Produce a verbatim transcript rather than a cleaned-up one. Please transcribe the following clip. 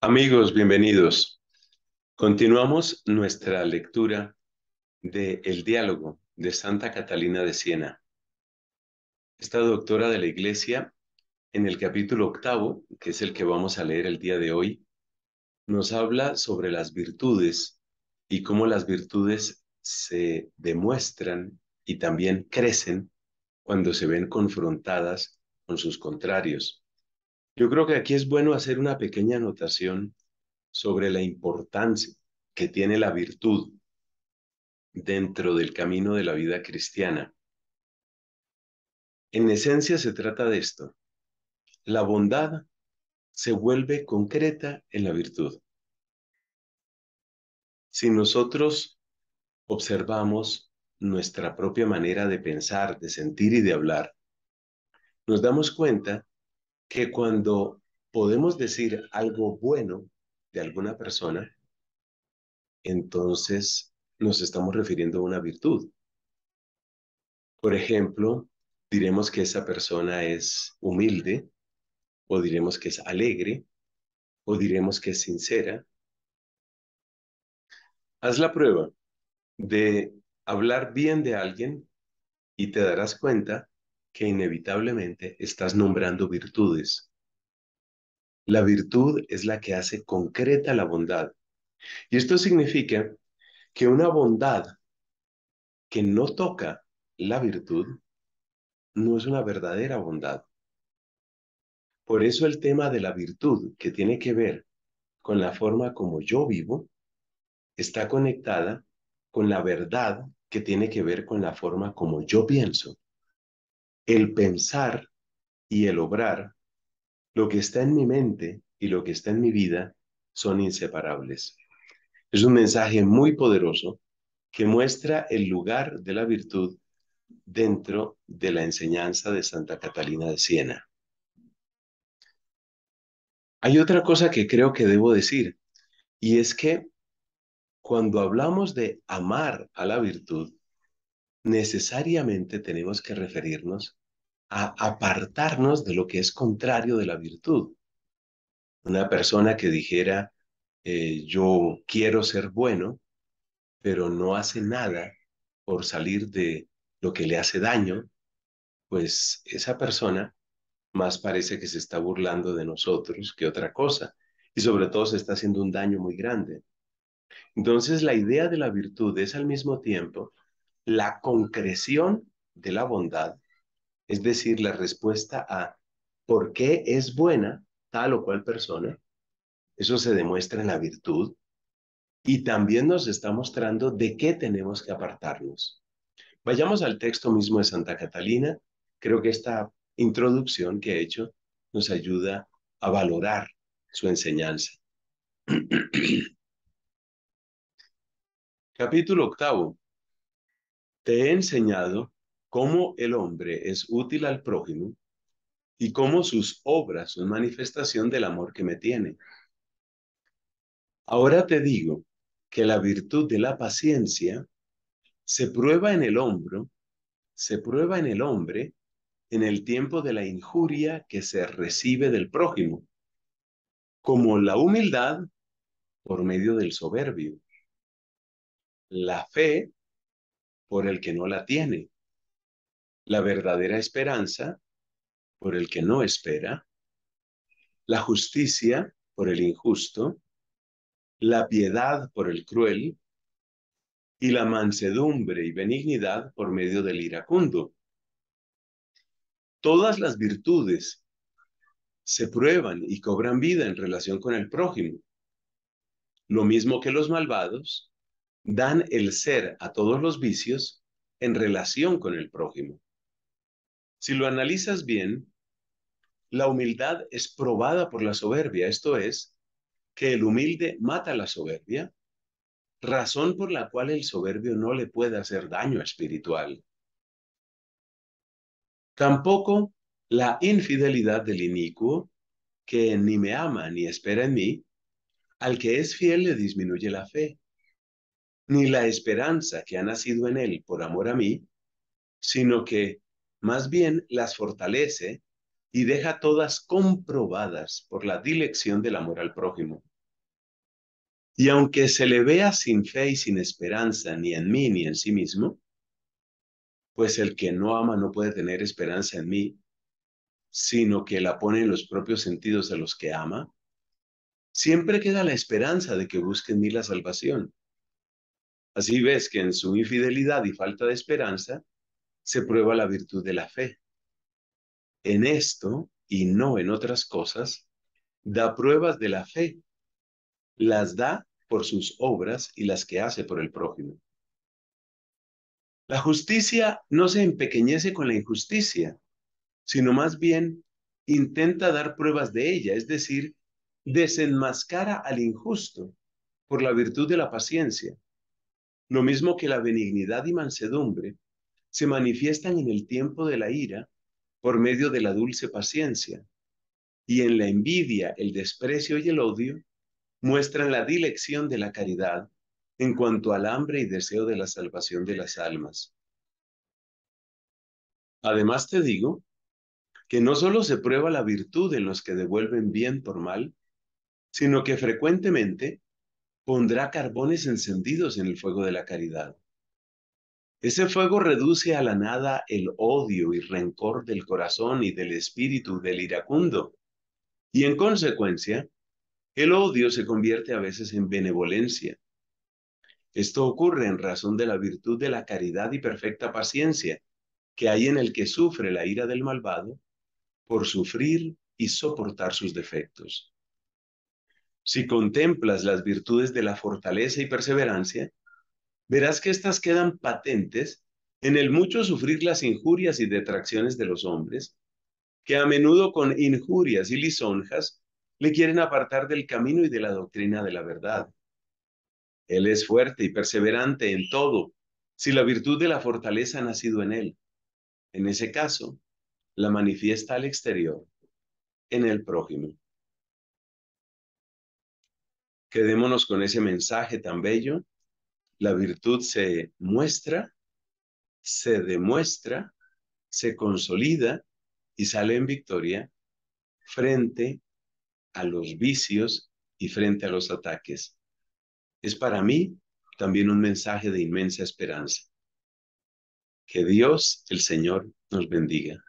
Amigos, bienvenidos. Continuamos nuestra lectura de El diálogo de Santa Catalina de Siena. Esta doctora de la Iglesia, en el capítulo octavo, que es el que vamos a leer el día de hoy, nos habla sobre las virtudes y cómo las virtudes se demuestran y también crecen cuando se ven confrontadas con sus contrarios. Yo creo que aquí es bueno hacer una pequeña anotación sobre la importancia que tiene la virtud dentro del camino de la vida cristiana. En esencia se trata de esto. La bondad se vuelve concreta en la virtud. Si nosotros observamos nuestra propia manera de pensar, de sentir y de hablar, nos damos cuenta que cuando podemos decir algo bueno de alguna persona, entonces nos estamos refiriendo a una virtud. Por ejemplo, diremos que esa persona es humilde, o diremos que es alegre, o diremos que es sincera. Haz la prueba de hablar bien de alguien y te darás cuenta que inevitablemente estás nombrando virtudes. La virtud es la que hace concreta la bondad. Y esto significa que una bondad que no toca la virtud no es una verdadera bondad. Por eso el tema de la virtud, que tiene que ver con la forma como yo vivo, está conectada con la verdad, que tiene que ver con la forma como yo pienso. El pensar y el obrar, lo que está en mi mente y lo que está en mi vida, son inseparables. Es un mensaje muy poderoso que muestra el lugar de la virtud dentro de la enseñanza de Santa Catalina de Siena. Hay otra cosa que creo que debo decir, y es que cuando hablamos de amar a la virtud, necesariamente tenemos que referirnos a apartarnos de lo que es contrario de la virtud. Una persona que dijera, eh, yo quiero ser bueno, pero no hace nada por salir de lo que le hace daño, pues esa persona más parece que se está burlando de nosotros que otra cosa, y sobre todo se está haciendo un daño muy grande. Entonces la idea de la virtud es al mismo tiempo la concreción de la bondad, es decir, la respuesta a por qué es buena tal o cual persona. Eso se demuestra en la virtud y también nos está mostrando de qué tenemos que apartarnos. Vayamos al texto mismo de Santa Catalina. Creo que esta introducción que he hecho nos ayuda a valorar su enseñanza. Capítulo octavo. Te he enseñado cómo el hombre es útil al prójimo y cómo sus obras son manifestación del amor que me tiene. Ahora te digo que la virtud de la paciencia se prueba en el hombre, se prueba en el hombre en el tiempo de la injuria que se recibe del prójimo, como la humildad por medio del soberbio, la fe por el que no la tiene, la verdadera esperanza por el que no espera, la justicia por el injusto, la piedad por el cruel, y la mansedumbre y benignidad por medio del iracundo. Todas las virtudes se prueban y cobran vida en relación con el prójimo, lo mismo que los malvados dan el ser a todos los vicios en relación con el prójimo. Si lo analizas bien, la humildad es probada por la soberbia, esto es, que el humilde mata la soberbia, razón por la cual el soberbio no le puede hacer daño espiritual. Tampoco la infidelidad del inicuo, que ni me ama ni espera en mí, al que es fiel le disminuye la fe, ni la esperanza que ha nacido en él por amor a mí, sino que más bien las fortalece y deja todas comprobadas por la dilección del amor al prójimo. Y aunque se le vea sin fe y sin esperanza, ni en mí ni en sí mismo, pues el que no ama no puede tener esperanza en mí, sino que la pone en los propios sentidos de los que ama, siempre queda la esperanza de que busque en mí la salvación. Así ves que en su infidelidad y falta de esperanza se prueba la virtud de la fe. En esto, y no en otras cosas, da pruebas de la fe. Las da por sus obras y las que hace por el prójimo. La justicia no se empequeñece con la injusticia, sino más bien intenta dar pruebas de ella, es decir, desenmascara al injusto por la virtud de la paciencia. Lo mismo que la benignidad y mansedumbre se manifiestan en el tiempo de la ira por medio de la dulce paciencia, y en la envidia, el desprecio y el odio muestran la dilección de la caridad en cuanto al hambre y deseo de la salvación de las almas. Además te digo que no solo se prueba la virtud en los que devuelven bien por mal, sino que frecuentemente pondrá carbones encendidos en el fuego de la caridad. Ese fuego reduce a la nada el odio y rencor del corazón y del espíritu del iracundo, y en consecuencia, el odio se convierte a veces en benevolencia. Esto ocurre en razón de la virtud de la caridad y perfecta paciencia que hay en el que sufre la ira del malvado por sufrir y soportar sus defectos. Si contemplas las virtudes de la fortaleza y perseverancia, verás que éstas quedan patentes en el mucho sufrir las injurias y detracciones de los hombres, que a menudo con injurias y lisonjas le quieren apartar del camino y de la doctrina de la verdad. Él es fuerte y perseverante en todo, si la virtud de la fortaleza ha nacido en él. En ese caso, la manifiesta al exterior, en el prójimo. Quedémonos con ese mensaje tan bello. La virtud se muestra, se demuestra, se consolida y sale en victoria frente a a los vicios y frente a los ataques. Es para mí también un mensaje de inmensa esperanza. Que Dios, el Señor, nos bendiga.